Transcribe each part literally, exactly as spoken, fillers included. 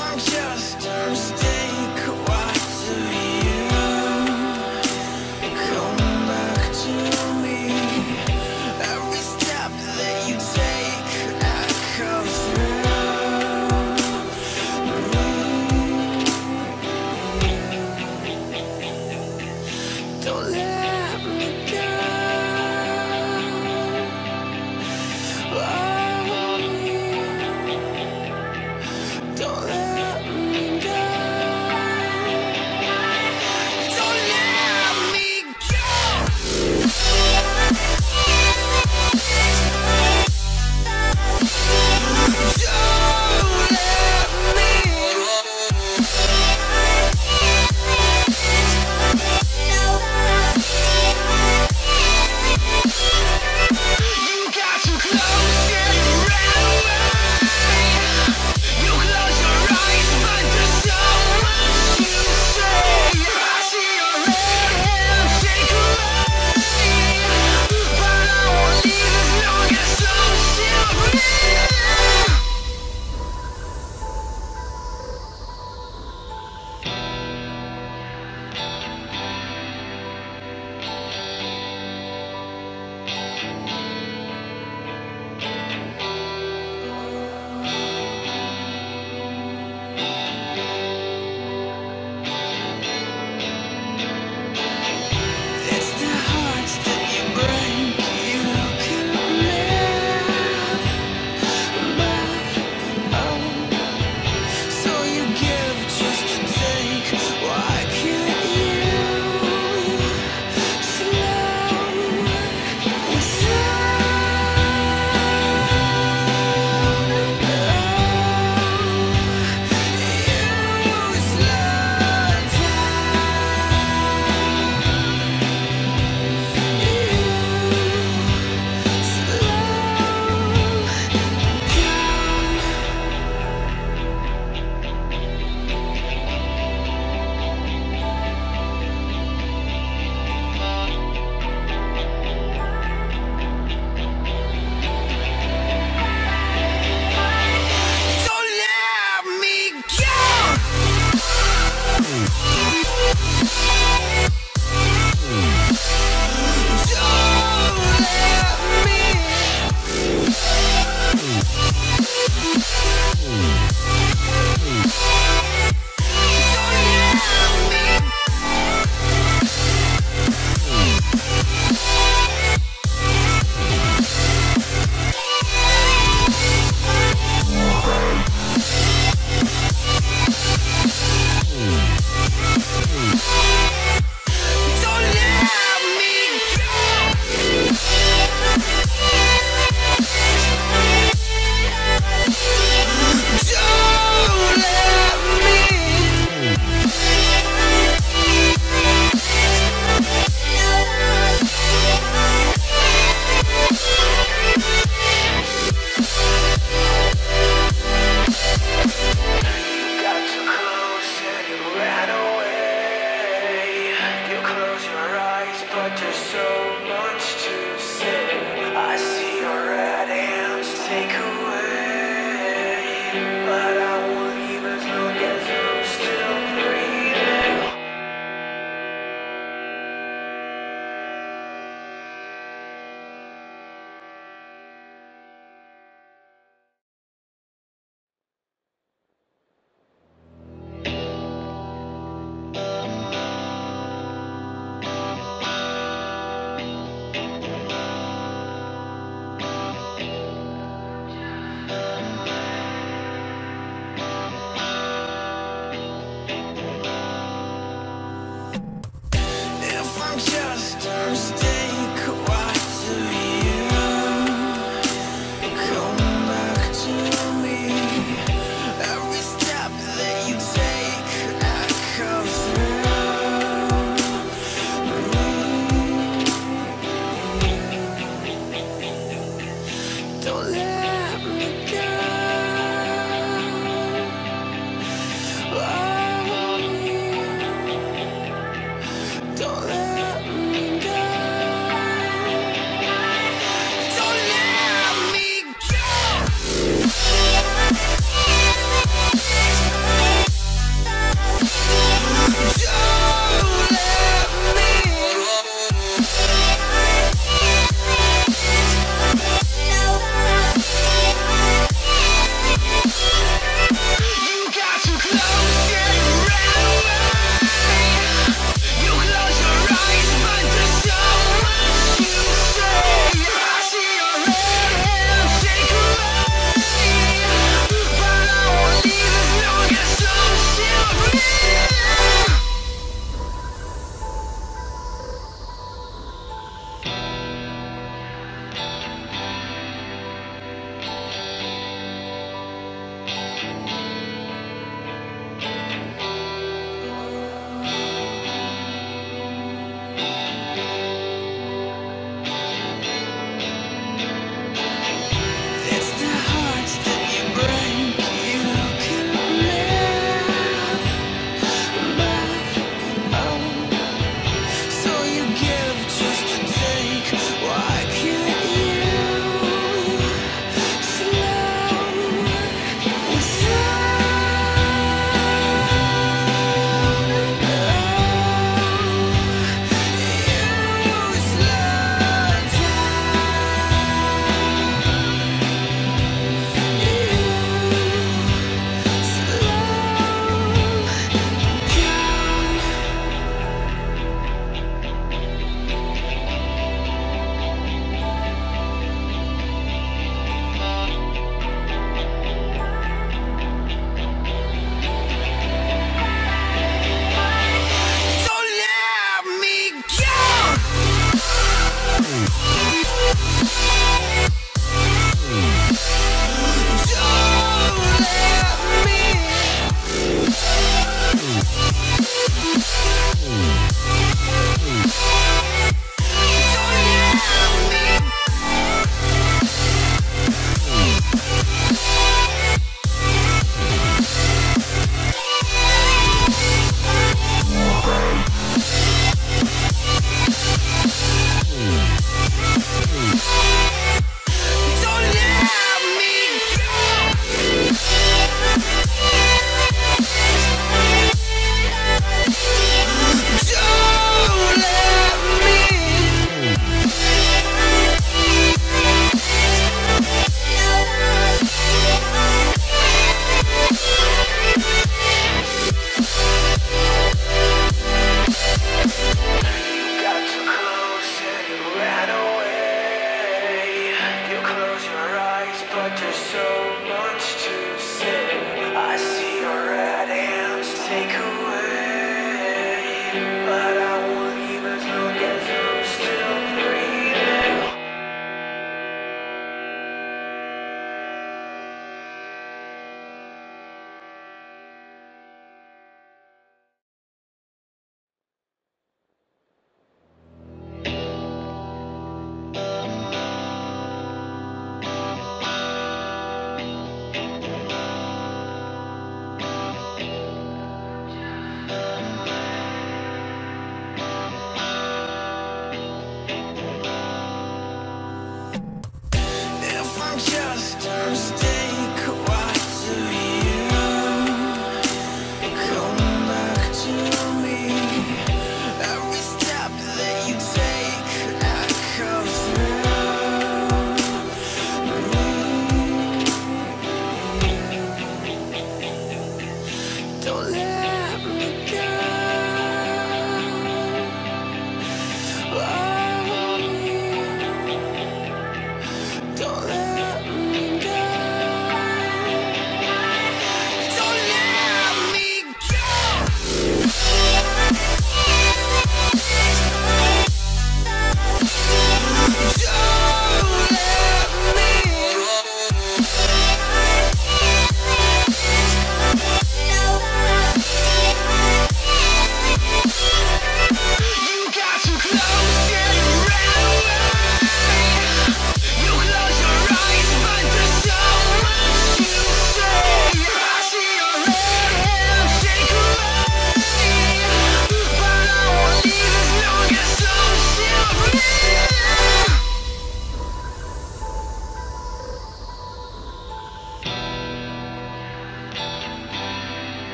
Don't let me go.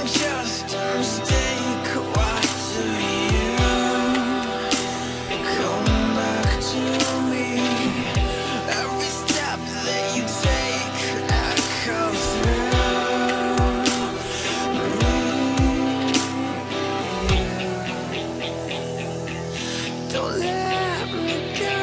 Don't let me go.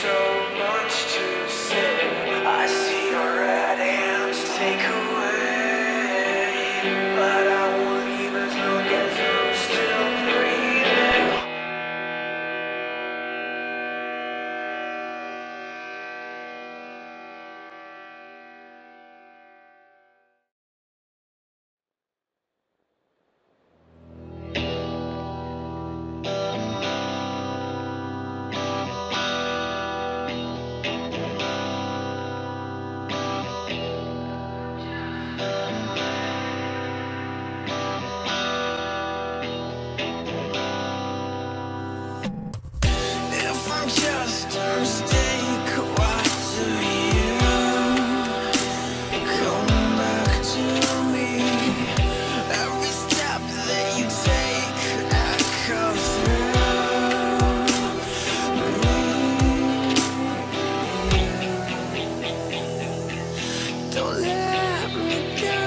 so much to say. I see your red hands take away, but I won't even look as I'm still breathing. Don't let me go.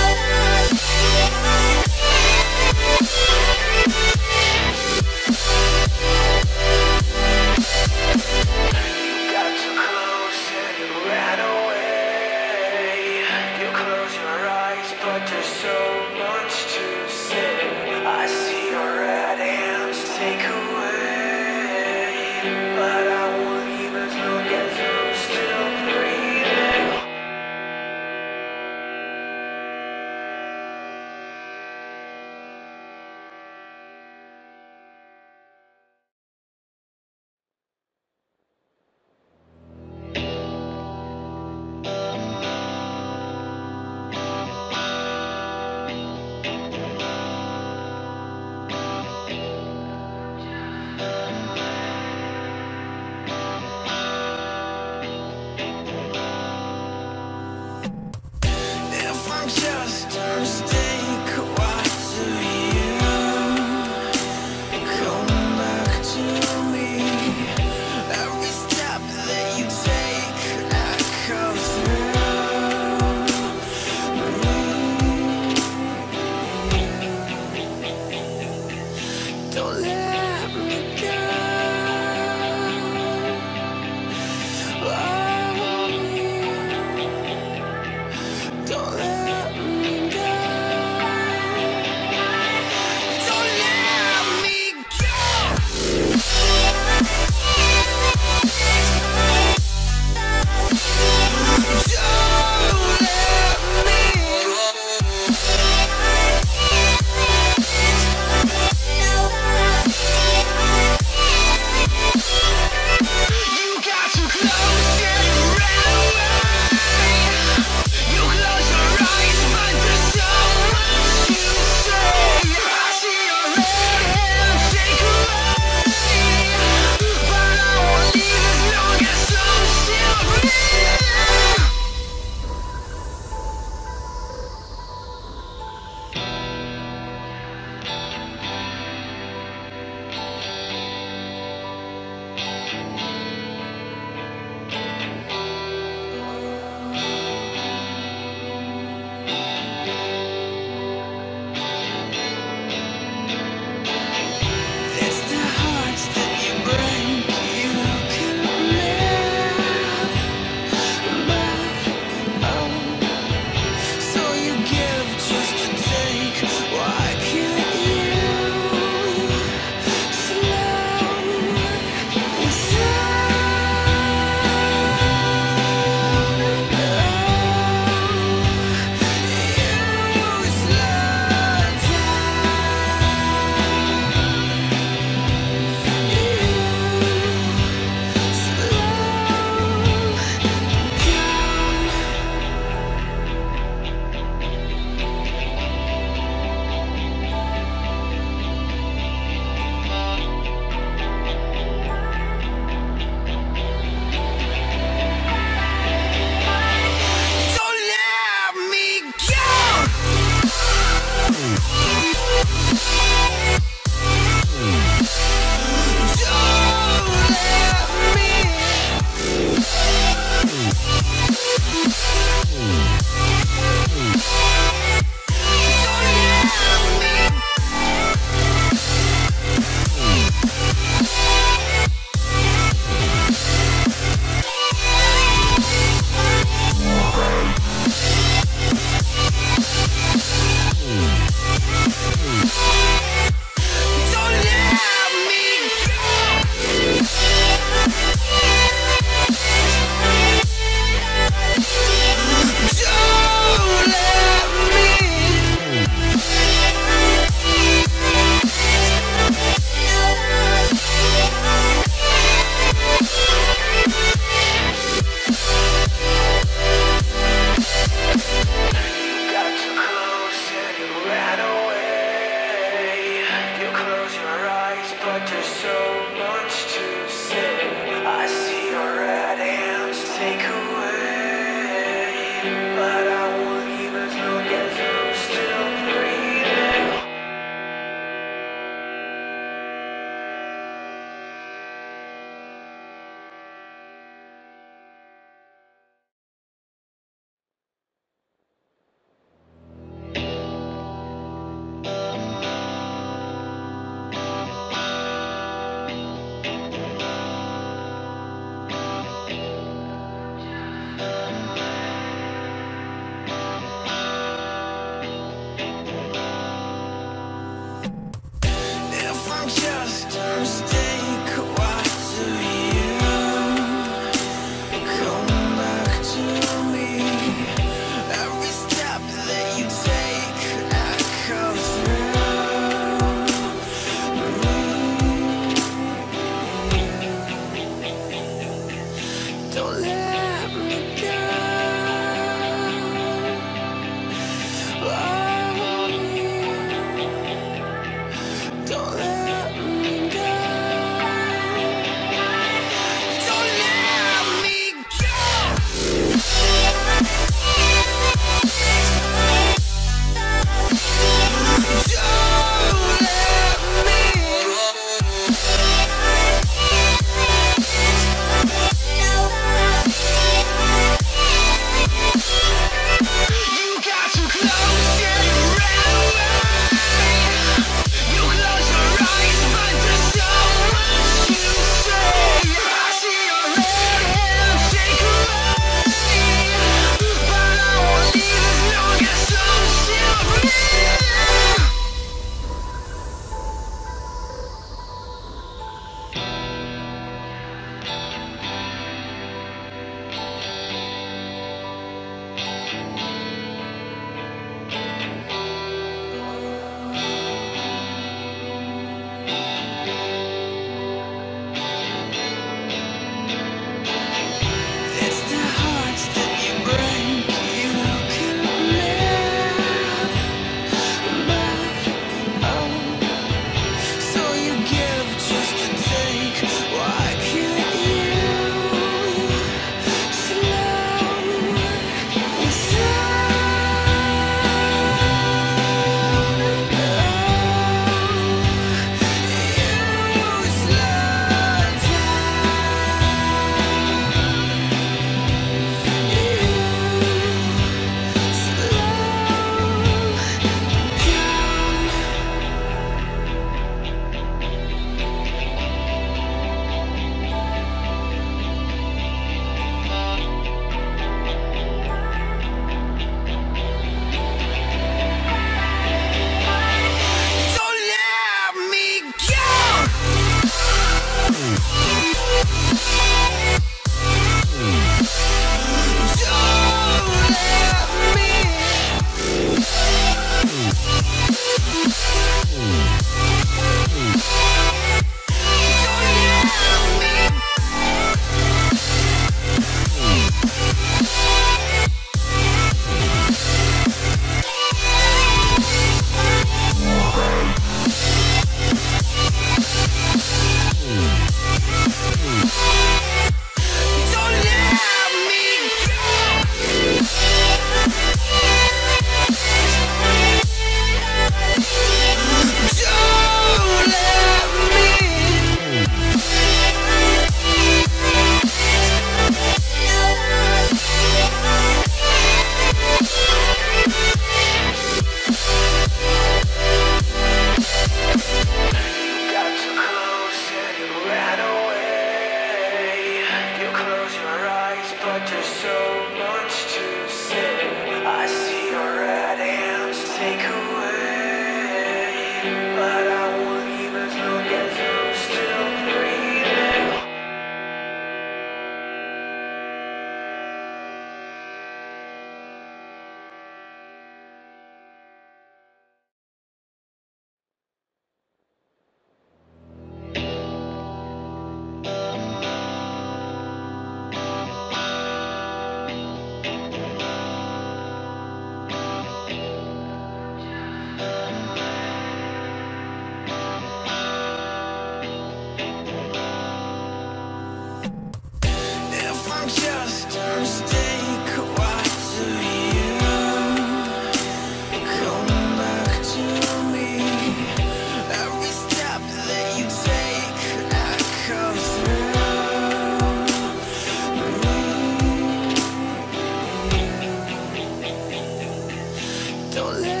Don't let me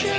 go.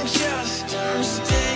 I'm just thirsty.